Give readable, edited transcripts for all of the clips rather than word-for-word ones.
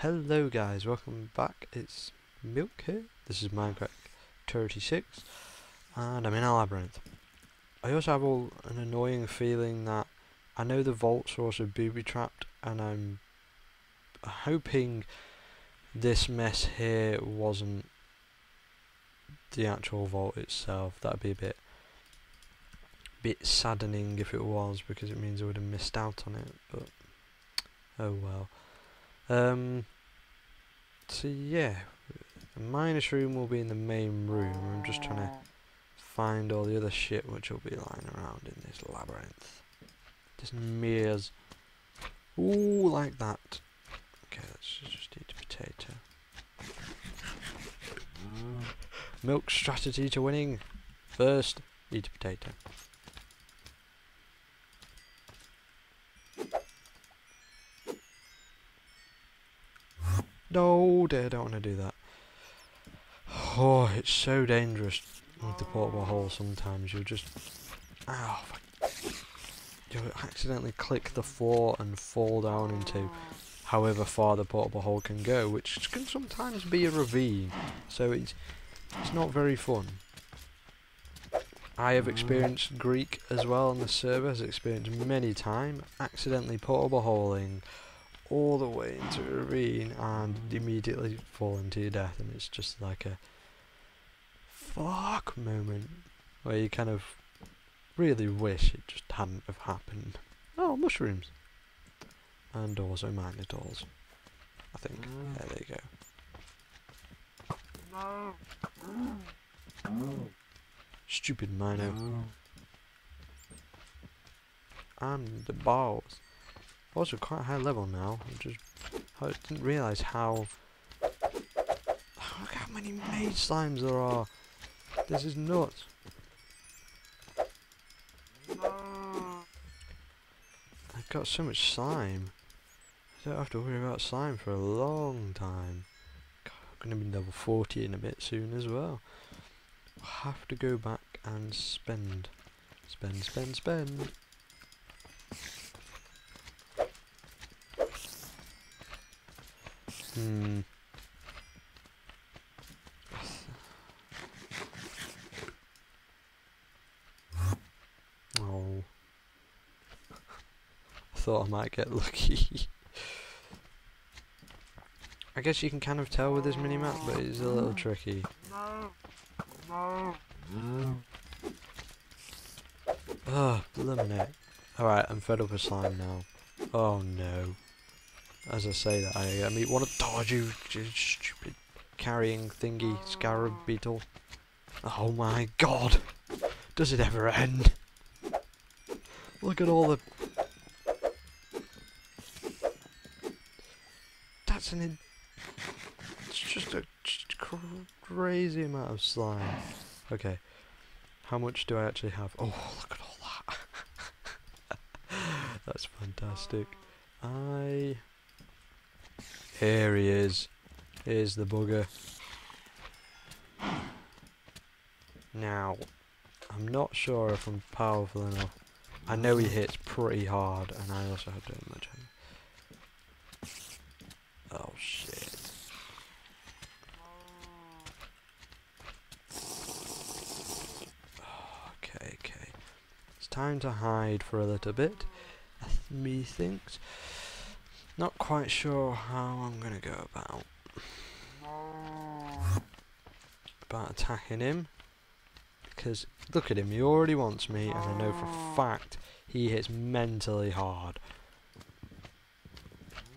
Hello guys, welcome back. It's Milk here. This is Minecraft 36 and I'm in a labyrinth. I also have an annoying feeling that I know the vaults are also booby trapped, and I'm hoping this mess here wasn't the actual vault itself. That'd be a bit saddening if it was, because it means I would have missed out on it, but oh well. So yeah, the Minoshroom will be in the main room. I'm just trying to find all the other shit which will be lying around in this labyrinth. Just mirrors. Ooh, like that. Okay, let's just eat a potato. Milk strategy to winning. First, eat a potato. No, dear, I don't want to do that. Oh, it's so dangerous with the portable hole sometimes. You'll just... ow. You'll accidentally click the floor and fall down into however far the portable hole can go, which can sometimes be a ravine. So it's not very fun. I have experienced Greek as well on the server, has experienced many times, accidentally portable holing all the way into a ravine and immediately falling to your death, and it's just like a fuck moment where you kind of really wish it just hadn't have happened. Oh, mushrooms! And also minotaurs, I think. There they go. Stupid mino. And the balls. Also quite high level now. I didn't realise how many mage slimes there are. This is nuts. I've got so much slime. I don't have to worry about slime for a long time. God, I'm going to be level 40 in a bit soon as well. I'll have to go back and spend. Oh. I thought I might get lucky. I guess you can kind of tell with this minimap, but it's a little tricky. Oh, eliminate. Alright, I'm fed up with slime now. Oh no. As I say that, I meet one of you stupid carrying thingy scarab beetle. Oh my god! Does it ever end? Look at all the... that's an... it's just a crazy amount of slime. Okay, how much do I actually have? Oh, look at all that! That's fantastic. Here he is. Here's the bugger. Now, I'm not sure if I'm powerful enough. I know he hits pretty hard, and I also have too much. Oh shit. Okay, okay. It's time to hide for a little bit. Methinks. Not quite sure how I'm going to go about attacking him, because look at him, he already wants me, and I know for a fact he hits mentally hard.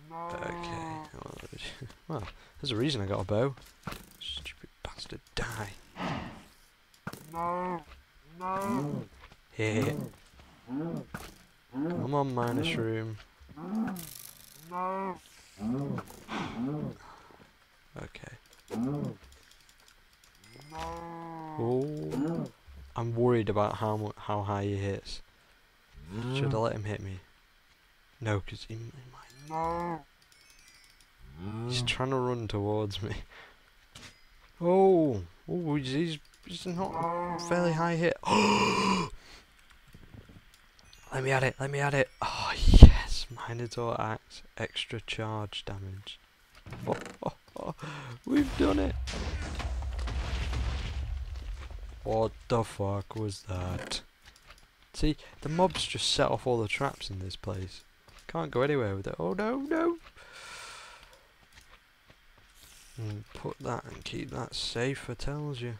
Okay, well, there's a reason I got a bow. Stupid bastard, die. Here. Come on, Minoshroom. Okay. Oh, I'm worried about how high he hits. Should I let him hit me? No, because he might. He's trying to run towards me. Oh, oh, he's not a fairly high hit. Let me at it, let me at it. Oh yes, Minotaur axe, extra charge damage. Oh, we've done it. What the fuck was that? See, the mobs just set off all the traps in this place. Can't go anywhere with it. Oh no, no! And put that and keep that safe, it tells you.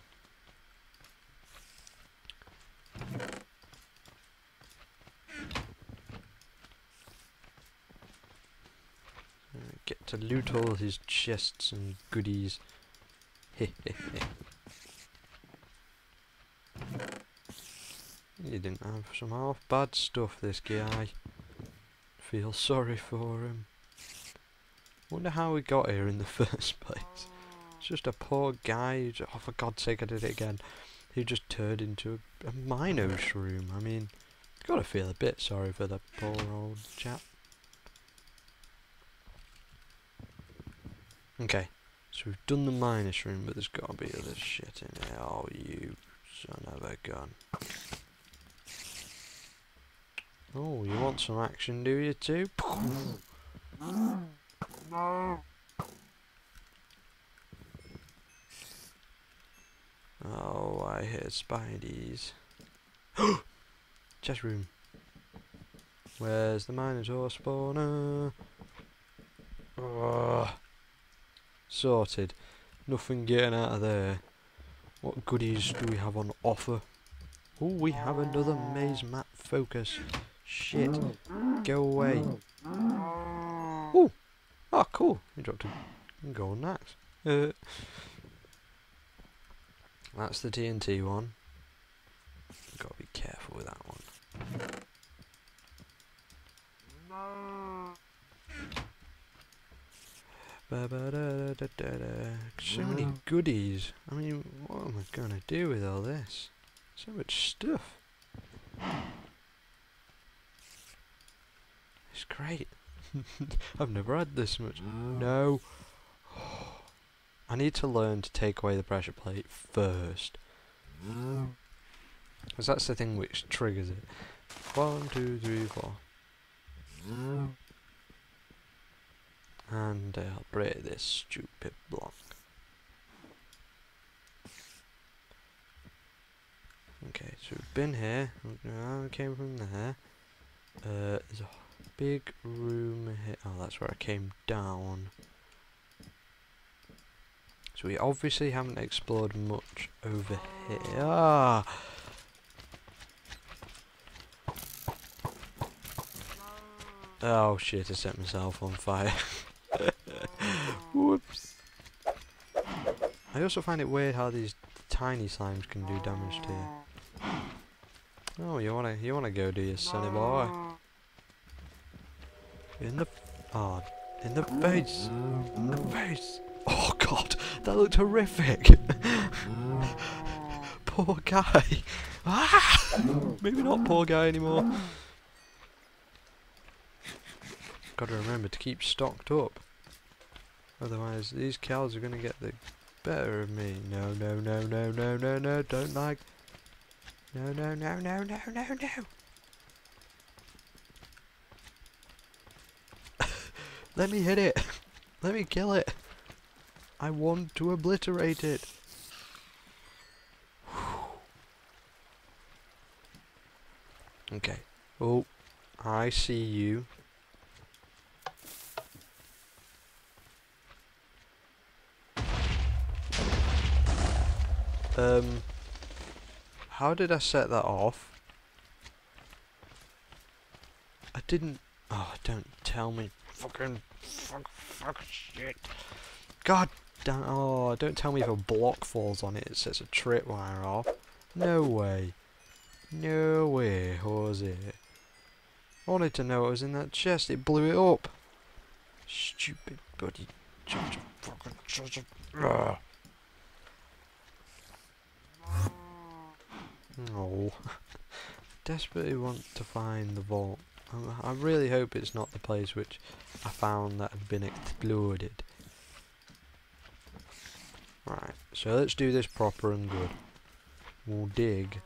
Get to loot all his chests and goodies. He didn't have some half bad stuff, this guy. Feel sorry for him. Wonder how we got here in the first place. It's just a poor guy who just, oh for God's sake I did it again, who just turned into a Minoshroom. I mean, gotta feel a bit sorry for the poor old chap. Okay, so we've done the Minoshroom, but there's gotta be other shit in here. Oh, you son of a gun. Oh, you want some action, do you too? No. Oh, I hear spideys. Chest room. Where's the Minotaur spawner? Oh. Sorted. Nothing getting out of there. What goodies do we have on offer? Oh, we have another maze map focus. Shit. Go away. Oh. Oh, cool. He dropped a golden axe. That's the TNT one. Gotta be careful with that one. No. So many goodies. I mean, what am I gonna do with all this? So much stuff. It's great. I've never had this much. No. I need to learn to take away the pressure plate first. Because that's the thing which triggers it. 1, 2, 3, 4. And I'll break this stupid block. Okay, so we've been here. I came from there. There's a big room here. Oh, that's where I came down. So we obviously haven't explored much over here. Ah! Oh shit, I set myself on fire. Whoops. I also find it weird how these tiny slimes can do damage to you. Oh, you wanna go, do you, sonny boy? In the face! In the face! Oh God, that looked horrific! Poor guy! Ah! Maybe not poor guy anymore. Gotta remember to keep stocked up. Otherwise these cows are gonna get the better of me. No, no, no, no, no, no, no, don't like. No, no, no, no, no, no, no. Let me hit it. Let me kill it. I want to obliterate it. Okay. Oh, I see you. How did I set that off? I didn't. Oh, don't tell me. Fucking. Fuck, shit. God damn. Oh, don't tell me if a block falls on it, it sets a tripwire off. No way. No way, was it? I wanted to know what was in that chest, it blew it up. Stupid buddy. Fucking. Oh, desperately want to find the vault. I really hope it's not the place which I found that had been exploded. Right, so let's do this proper and good. We'll dig.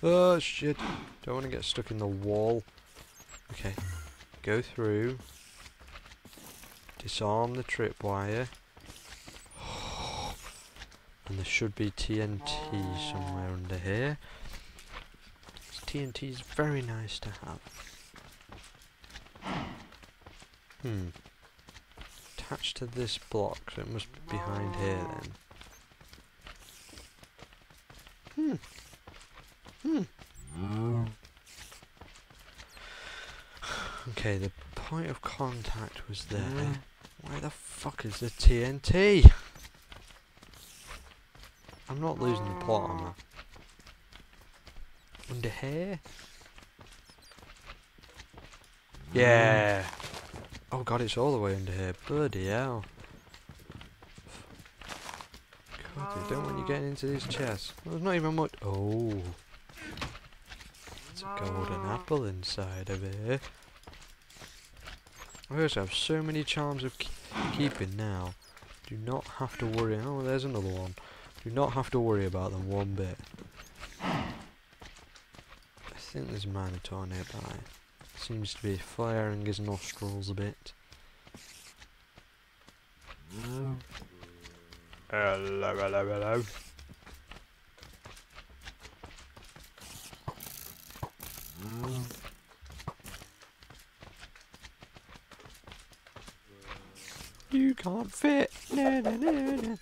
Oh shit. Don't want to get stuck in the wall. Okay. Go through. Disarm the tripwire. And there should be TNT somewhere under here. TNT is very nice to have. Attached to this block, so it must be behind here then. Okay, the point of contact was there. Where the fuck is the TNT? I'm not losing the plot, am I? Under here? Yeah! Oh god, it's all the way under here. Bloody hell. God, I don't want you getting into these chests. Well, there's not even much. Oh. There's a golden apple inside of here. I also have so many charms of keeping now. Do not have to worry. Oh, there's another one. Do not have to worry about them one bit. I think there's a Minotaur nearby. Seems to be flaring his nostrils a bit. Hello, hello, hello. You can't fit. No, no, no, no.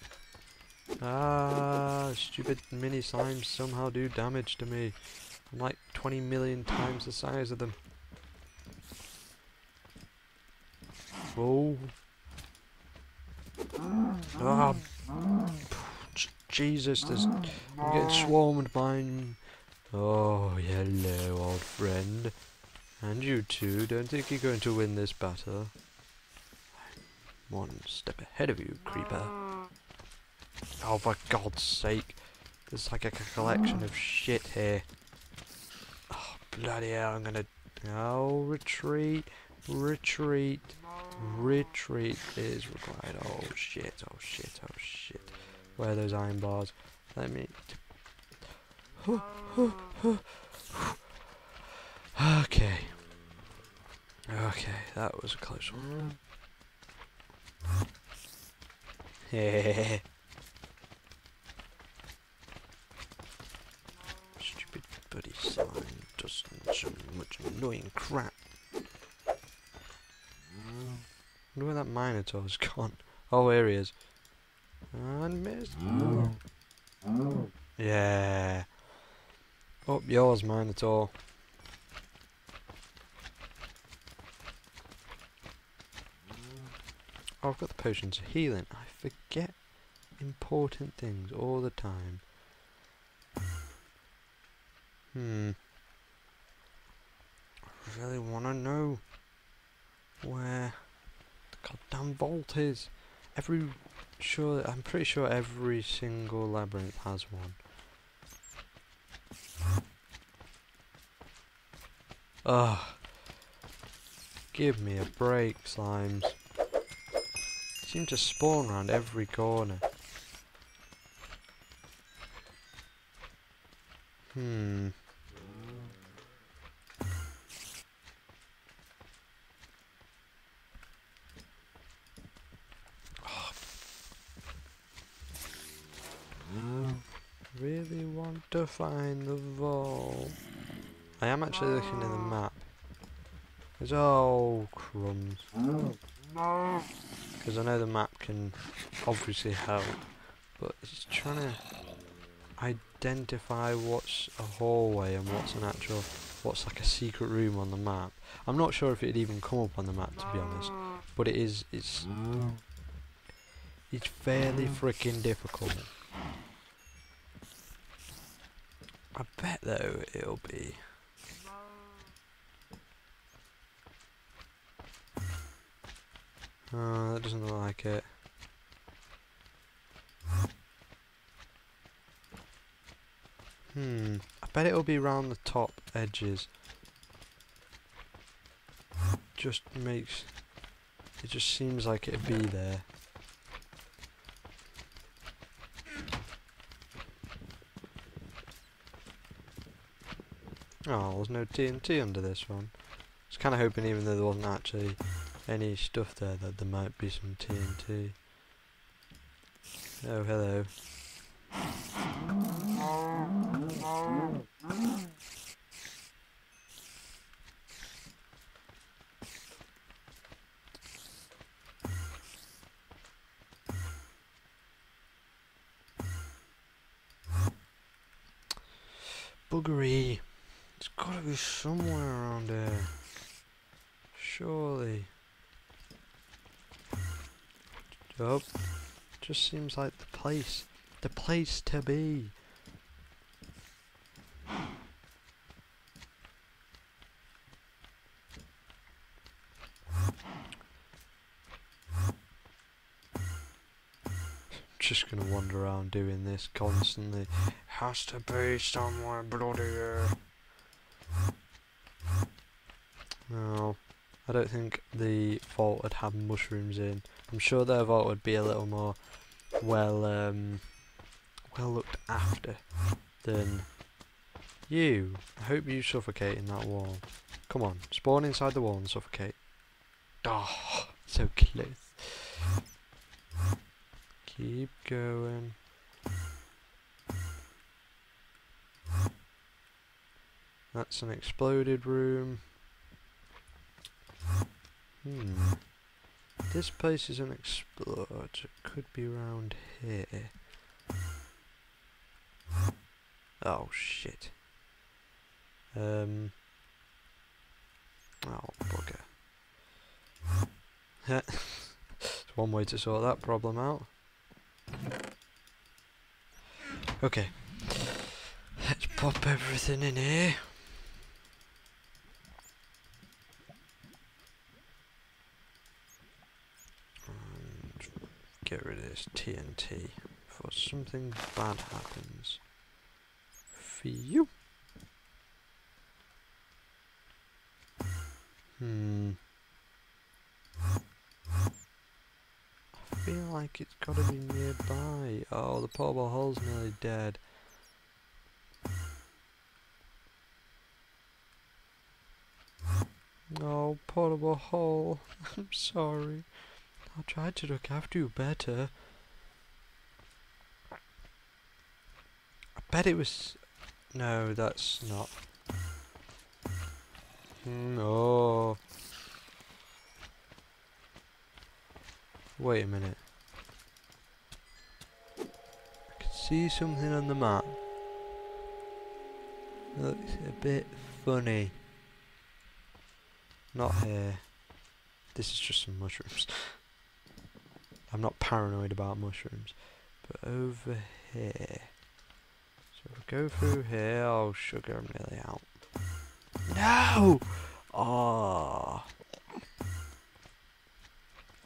Ah, stupid mini slimes somehow do damage to me. I'm like 20 million times the size of them. Whoa. Ah, Jesus, I'm getting swarmed by... Oh, hello, old friend. And you too, don't think you're going to win this battle. One step ahead of you, creeper. Oh, for God's sake. There's like a collection of shit here. Oh, bloody hell, I'm gonna... Oh, retreat. Retreat. Retreat is required. Oh, shit. Oh, shit. Oh, shit. Where are those iron bars? Let me... Okay. Okay, that was a close one. Hehehe. Bloody slime does so much annoying crap. Wonder where that Minotaur's gone. Oh, here he is. And missed. Yeah. Up yours, Minotaur. Oh, I've got the potions of healing. I forget important things all the time. I really want to know where the goddamn vault is. I'm pretty sure every single labyrinth has one. Ugh. Give me a break, slimes. They seem to spawn around every corner. Really want to find the vault. I am actually looking at the map. There's all crumbs. Because I know the map can obviously help, but it's trying to identify what's a hallway and what's an actual, what's like a secret room on the map. I'm not sure if it'd even come up on the map, to be honest, but it is. It's fairly freaking difficult. I bet though it'll be. Oh, that doesn't look like it. I bet it'll be round the top edges. Just seems like it'd be there. Oh, there's no TNT under this one. I was kind of hoping, even though there wasn't actually any stuff there, that there might be some TNT. Oh, hello. Buggery. It's gotta be somewhere around there. Surely. Yup. Just seems like the place. The place to be. Just gonna wander around doing this constantly. Has to be somewhere bloody here. No, I don't think the vault would have mushrooms in. I'm sure their vault would be a little more well looked after than you. I hope you suffocate in that wall. Come on, spawn inside the wall and suffocate. Oh, so close. Keep going. That's an exploded room. This place is unexplored. It could be round here. Oh shit. Oh bugger. It's one way to sort that problem out. Okay. Let's pop everything in here. Get rid of this TNT before something bad happens. Phew. I feel like it's gotta be nearby. Oh, the portable hole's nearly dead. Oh, portable hole. I'm sorry. I'll try to look after you better. I bet it was... No, that's not. No. Wait a minute. I can see something on the map. Looks a bit funny. Not here. This is just some mushrooms. I'm not paranoid about mushrooms, but over here, so we go through here. Oh sugar, I'm nearly out. No! Oh,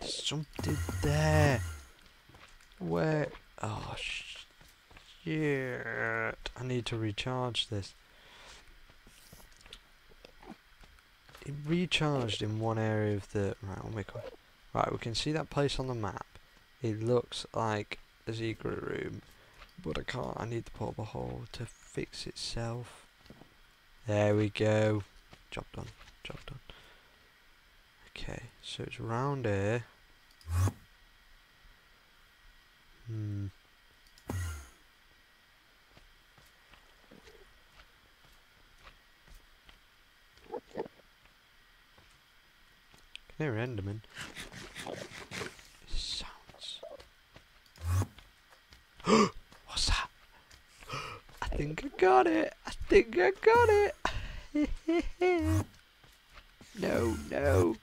something there. Where? Oh shit! I need to recharge this. It recharged in one area of the. Right, I'll make one. Right, we can see that place on the map. It looks like a secret room, but I can't. I need the portable hole to fix itself. There we go. Job done. Job done. Okay, so it's round here. They're Enderman. Sounds. What's that? I think I got it. I think I got it. No, no.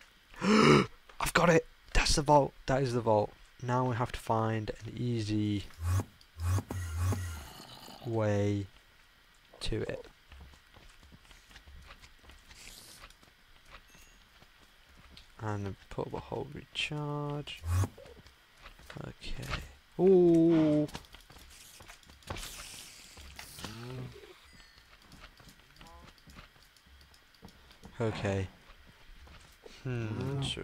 I've got it. That's the vault. That is the vault. Now we have to find an easy way to it. And put the whole recharge. Okay. Ooh. Okay. So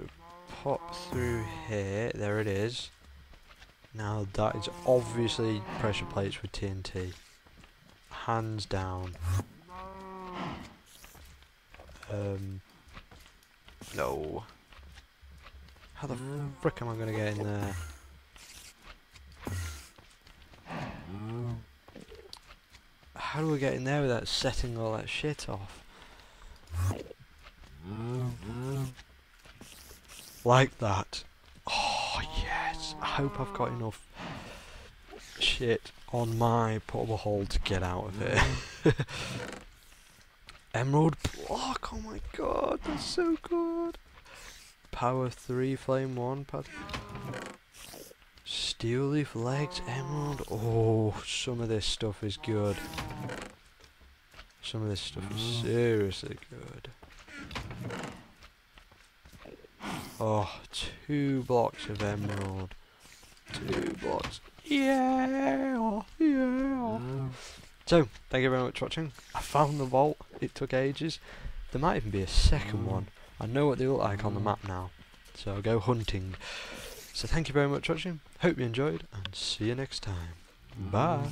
pop through here. There it is. Now that is obviously pressure plates with TNT. Hands down. No. How the frick am I going to get in there? How do we get in there without setting all that shit off? Like that. Oh, yes. I hope I've got enough shit on my portable hole to get out of it. Emerald block. Oh, my God. That's so good. Power 3, flame 1. Steel leaf legs, emerald. Oh, some of this stuff is good. Some of this stuff is seriously good. Oh, 2 blocks of emerald. 2 blocks. Yeah, yeah. So, thank you very much for watching. I found the vault. It took ages. There might even be a second one. I know what they look like on the map now. So I'll go hunting. So thank you very much for watching. Hope you enjoyed, and see you next time. Bye.